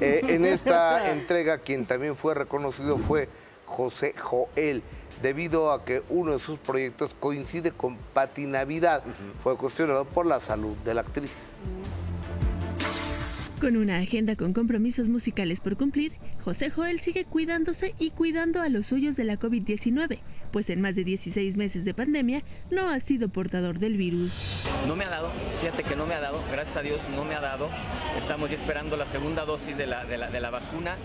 En esta entrega, quien también fue reconocido fue José Joel, debido a que uno de sus proyectos coincide con Paty Navidad. Fue cuestionado por la salud de la actriz. Con una agenda con compromisos musicales por cumplir, José Joel sigue cuidándose y cuidando a los suyos de la COVID-19, pues en más de 16 meses de pandemia no ha sido portador del virus. No me ha dado, fíjate que no me ha dado, gracias a Dios no me ha dado. Estamos ya esperando la segunda dosis de la vacuna.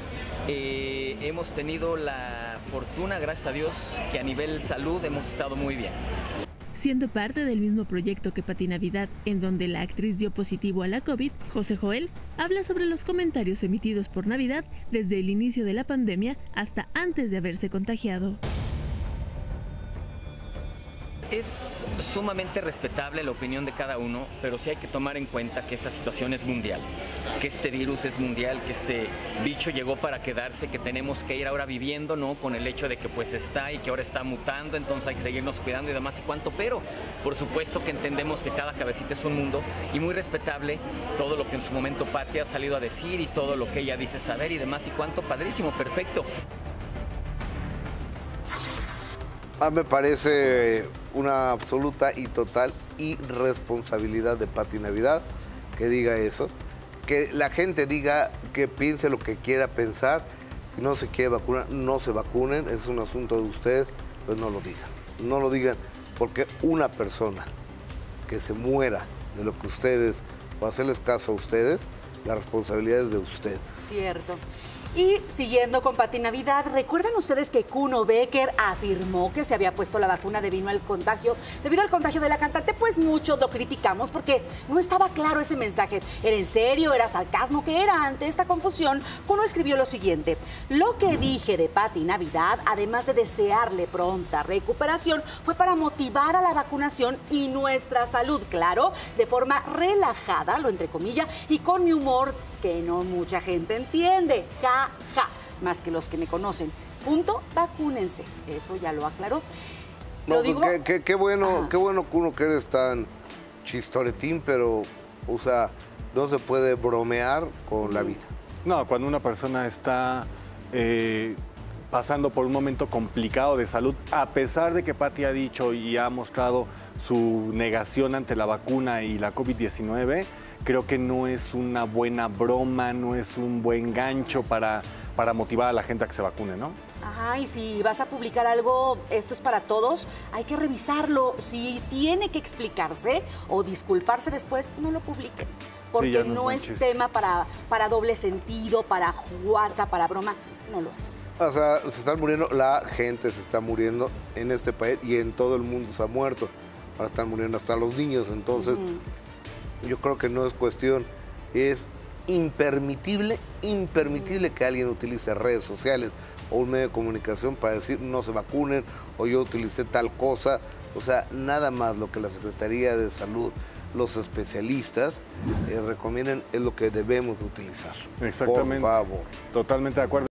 Hemos tenido la fortuna, gracias a Dios, que a nivel salud hemos estado muy bien. Siendo parte del mismo proyecto que Paty Navidad, en donde la actriz dio positivo a la COVID, José Joel habla sobre los comentarios emitidos por Navidad desde el inicio de la pandemia hasta antes de haberse contagiado. Es sumamente respetable la opinión de cada uno, pero sí hay que tomar en cuenta que esta situación es mundial, que este virus es mundial, que este bicho llegó para quedarse, que tenemos que ir ahora viviendo, ¿no?, con el hecho de que pues está y que ahora está mutando, entonces hay que seguirnos cuidando y demás y cuánto, pero por supuesto que entendemos que cada cabecita es un mundo y muy respetable todo lo que en su momento Paty ha salido a decir y todo lo que ella dice saber y demás y cuánto, padrísimo, perfecto. Ah, me parece una absoluta y total irresponsabilidad de Paty Navidad que diga eso, que la gente diga que piense lo que quiera pensar, si no se quiere vacunar, no se vacunen, es un asunto de ustedes, pues no lo digan, no lo digan, porque una persona que se muera de lo que ustedes, por hacerles caso a ustedes, la responsabilidad es de ustedes. Cierto. Y siguiendo con Paty Navidad, ¿recuerdan ustedes que Kuno Becker afirmó que se había puesto la vacuna debido al contagio de la cantante? Pues muchos lo criticamos porque no estaba claro ese mensaje. ¿Era en serio? ¿Era sarcasmo? ¿Qué era? Ante esta confusión, Kuno escribió lo siguiente: lo que dije de Paty Navidad, además de desearle pronta recuperación, fue para motivar a la vacunación y nuestra salud, claro, de forma relajada, lo entre comillas, y con mi humor que no mucha gente entiende. Ja, ja, más que los que me conocen. Punto, vacúnense. Eso ya lo aclaró. No, ¿lo digo? Qué bueno, ajá, qué bueno, Kuno, que eres tan chistoretín, pero, o sea, no se puede bromear con la vida. No, cuando una persona está pasando por un momento complicado de salud, a pesar de que Paty ha dicho y ha mostrado su negación ante la vacuna y la COVID-19, creo que no es una buena broma, no es un buen gancho para motivar a la gente a que se vacune, ¿no? Ajá, y si vas a publicar algo, esto es para todos, hay que revisarlo. Si tiene que explicarse o disculparse después, no lo publiquen. Porque sí, no es tema para doble sentido, para jugaza, para broma, no lo es. O sea, se están muriendo, la gente se está muriendo en este país y en todo el mundo se ha muerto. Ahora están muriendo hasta los niños, entonces yo creo que no es cuestión, es impermitible que alguien utilice redes sociales o un medio de comunicación para decir no se vacunen o yo utilicé tal cosa. O sea, nada más lo que la Secretaría de Salud, los especialistas recomiendan es lo que debemos utilizar. Exactamente. Por favor. Totalmente de acuerdo.